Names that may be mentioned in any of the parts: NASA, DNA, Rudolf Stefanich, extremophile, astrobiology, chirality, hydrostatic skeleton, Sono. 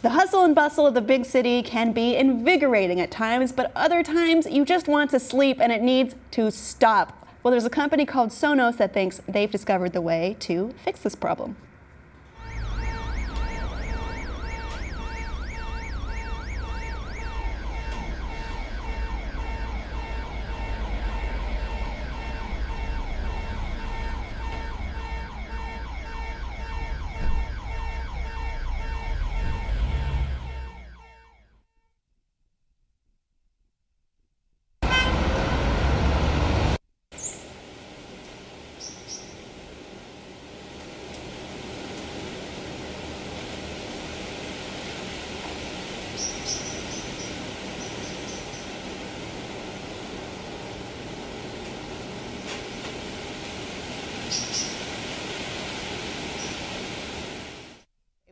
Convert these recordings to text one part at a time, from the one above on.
The hustle and bustle of the big city can be invigorating at times, but other times you just want to sleep and it needs to stop. Well, there's a company called Sono that thinks they've discovered the way to fix this problem.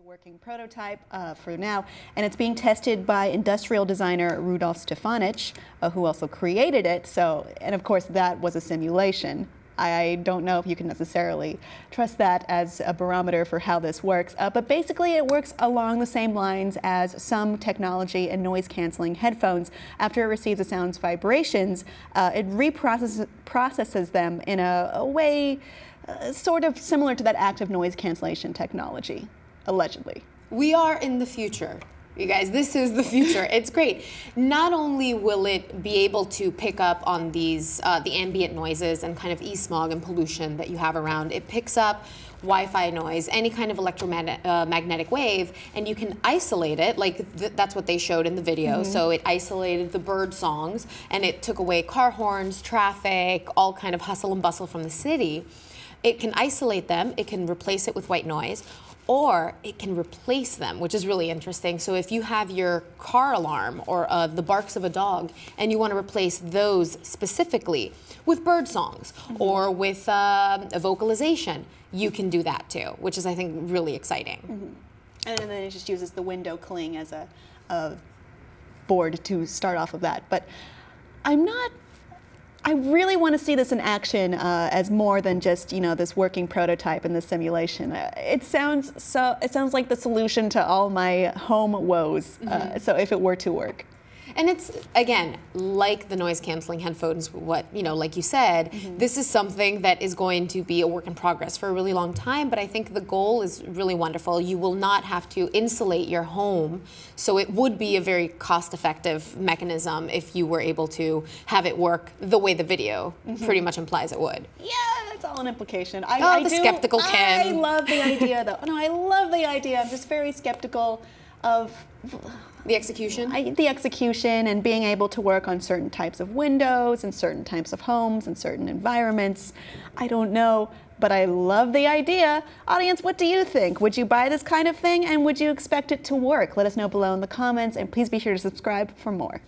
Working prototype for now, and it's being tested by industrial designer Rudolf Stefanich, who also created it. So, and of course, that was a simulation. I don't know if you can necessarily trust that as a barometer for how this works, but basically it works along the same lines as some technology in noise-canceling headphones. After it receives the sound's vibrations, it reprocesses them in a way sort of similar to that active noise cancellation technology. Allegedly. We are in the future. You guys, this is the future. It's great. Not only will it be able to pick up on these, the ambient noises and kind of e-smog and pollution that you have around, it picks up Wi-Fi noise, any kind of electromagnetic wave, and you can isolate it, like that's what they showed in the video. Mm-hmm. So it isolated the bird songs, and it took away car horns, traffic, all kind of hustle and bustle from the city. It can isolate them, it can replace it with white noise, or it can replace them, which is really interesting. So if you have your car alarm or the barks of a dog and you want to replace those specifically with bird songs or with a vocalization, you can do that too, which is, I think, really exciting. Mm-hmm. And then it just uses the window cling as a board to start off of that. But I really want to see this in action as more than just, you know, this working prototype and this simulation. It sounds like the solution to all my home woes. Mm-hmm. So if it were to work. And it's, again, like the noise canceling headphones, what, you know, like you said, mm-hmm. this is something that is going to be a work in progress for a really long time, but I think the goal is really wonderful. You will not have to insulate your home, so it would be a very cost-effective mechanism if you were able to have it work the way the video mm-hmm. pretty much implies it would. Yeah, that's all an implication. I love the idea, though. No, I love the idea. I'm just very skeptical of the execution? The execution and being able to work on certain types of windows and certain types of homes and certain environments. I don't know, but I love the idea. Audience, what do you think? Would you buy this kind of thing, and would you expect it to work? Let us know below in the comments, and please be sure to subscribe for more.